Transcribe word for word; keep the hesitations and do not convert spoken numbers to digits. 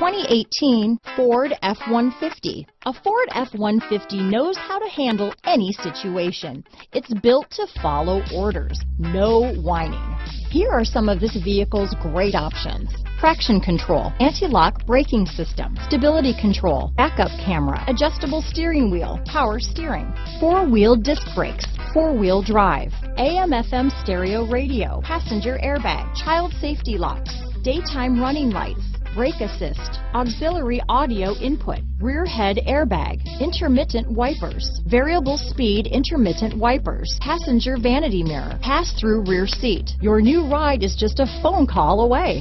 twenty eighteen Ford F one fifty. A Ford F one fifty knows how to handle any situation. It's built to follow orders, no whining. Here are some of this vehicle's great options: traction control, anti-lock braking system, stability control, backup camera, adjustable steering wheel, power steering, four-wheel disc brakes, four-wheel drive, A M F M stereo radio, passenger airbag, child safety locks, daytime running lights, brake assist, auxiliary audio input, rear head airbag, intermittent wipers, variable speed intermittent wipers, passenger vanity mirror, pass-through rear seat. Your new ride is just a phone call away.